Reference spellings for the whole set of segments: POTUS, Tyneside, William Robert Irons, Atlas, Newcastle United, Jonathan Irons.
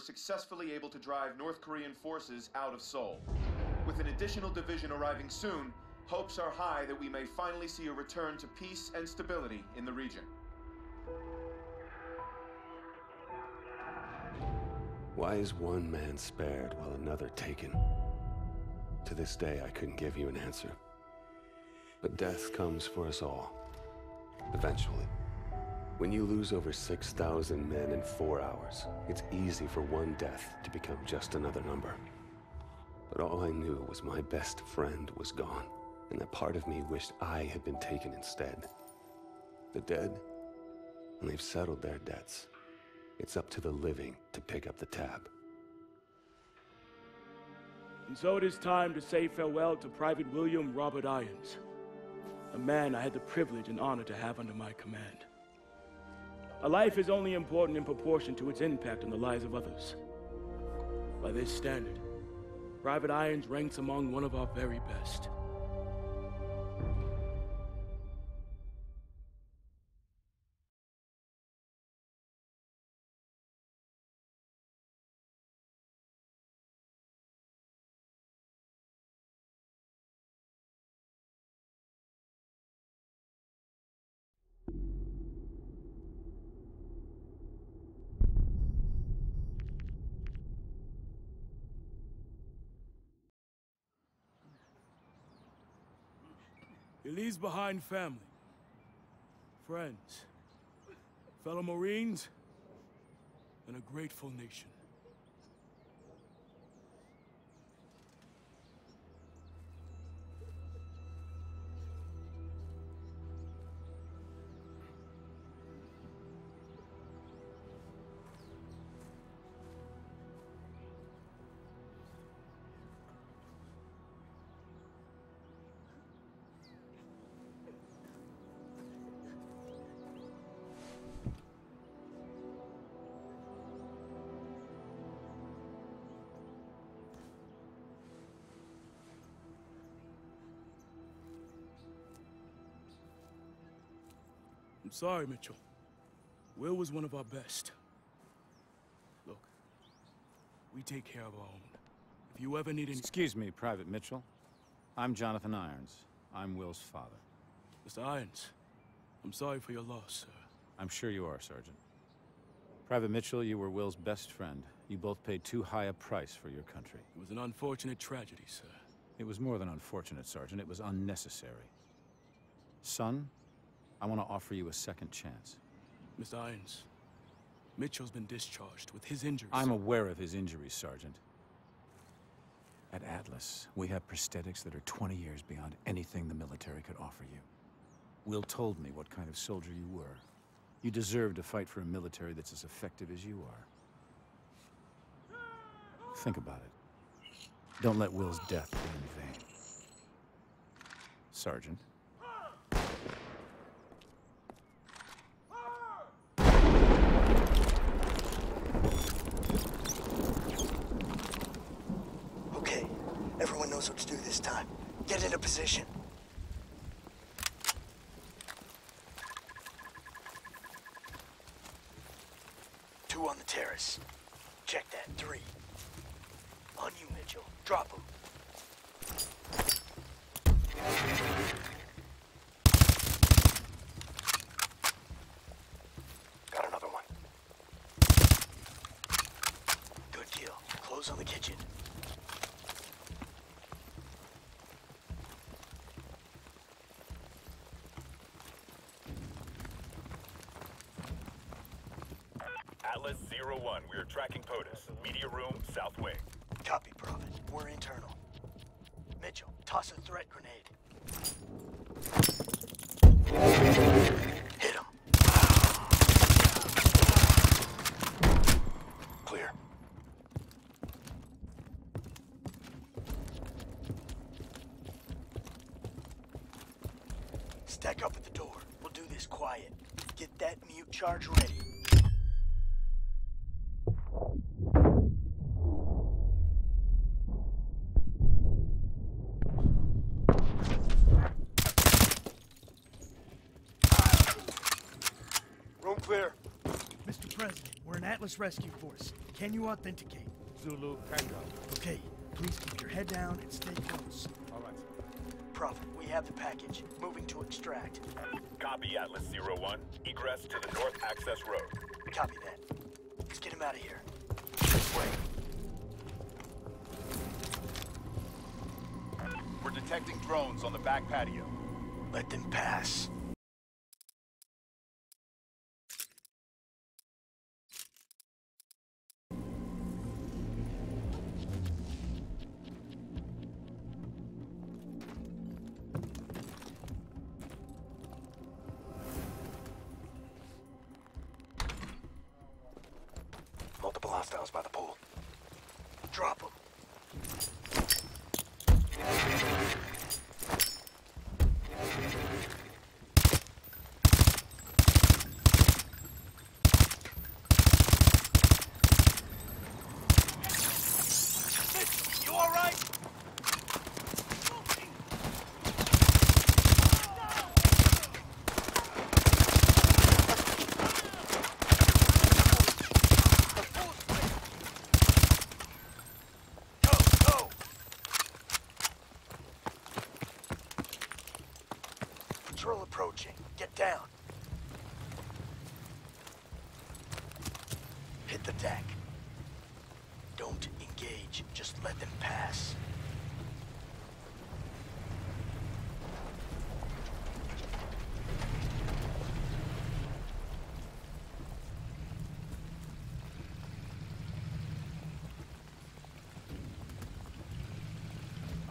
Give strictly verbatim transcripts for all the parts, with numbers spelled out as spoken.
were successfully able to drive North Korean forces out of Seoul. With an additional division arriving soon, hopes are high that we may finally see a return to peace and stability in the region. Why is one man spared while another taken? To this day, I couldn't give you an answer. But death comes for us all, eventually. When you lose over six thousand men in four hours, it's easy for one death to become just another number. But all I knew was my best friend was gone, and that part of me wished I had been taken instead. The dead, and they've settled their debts. It's up to the living to pick up the tab. And so it is time to say farewell to Private William Robert Irons, a man I had the privilege and honor to have under my command. A life is only important in proportion to its impact on the lives of others. By this standard, Private Irons ranks among one of our very best. He leaves behind family, friends, fellow Marines, and a grateful nation. I'm sorry, Mitchell. Will was one of our best. Look, we take care of our own. If you ever need any... Excuse me, Private Mitchell. I'm Jonathan Irons. I'm Will's father. Mister Irons, I'm sorry for your loss, sir. I'm sure you are, Sergeant. Private Mitchell, you were Will's best friend. You both paid too high a price for your country. It was an unfortunate tragedy, sir. It was more than unfortunate, Sergeant. It was unnecessary. Son, I want to offer you a second chance. Mister Irons, Mitchell's been discharged with his injuries. I'm aware of his injuries, Sergeant. At Atlas, we have prosthetics that are twenty years beyond anything the military could offer you. Will told me what kind of soldier you were. You deserve to fight for a military that's as effective as you are. Think about it. Don't let Will's death be in vain. Sergeant. Position. Two on the terrace. Check that. Three. On you, Mitchell. Drop him. Got another one. Good kill. Close on the kitchen. Atlas zero one, we are tracking POTUS. Media room, south wing. Copy, Prophet. We're internal. Mitchell, toss a threat grenade. Hit him. Clear. Stack up at the door. We'll do this quiet. Get that mute charge ready. Mister President, we're an Atlas rescue force. Can you authenticate? Zulu Tango. Okay, please keep your head down and stay close. All right, sir. Prophet, we have the package. Moving to extract. Copy, Atlas zero one. Egress to the North Access Road. Copy that. Let's get him out of here. This way. We're detecting drones on the back patio. Let them pass. Multiple hostiles by the pool. Drop them. Patrol approaching. Get down. Hit the deck. Don't engage. Just let them pass.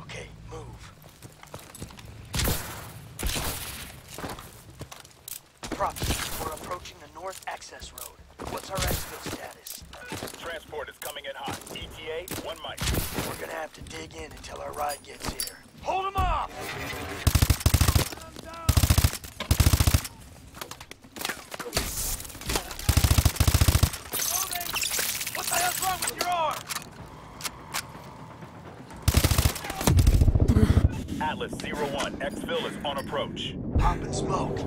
Okay, move. We're approaching the North Access Road. What's our exfil status? Transport is coming in hot. E T A, one mic. We're gonna have to dig in until our ride gets here. Hold them off! What the hell's wrong with your arm? Atlas zero one, exfil is on approach. Pop and smoke.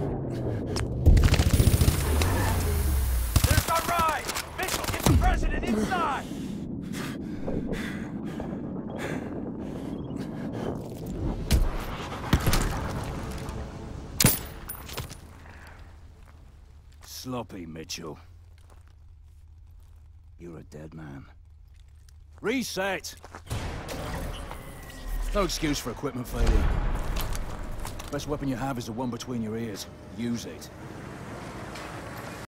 President inside! Sloppy, Mitchell. You're a dead man. Reset! No excuse for equipment failure. Best weapon you have is the one between your ears. Use it.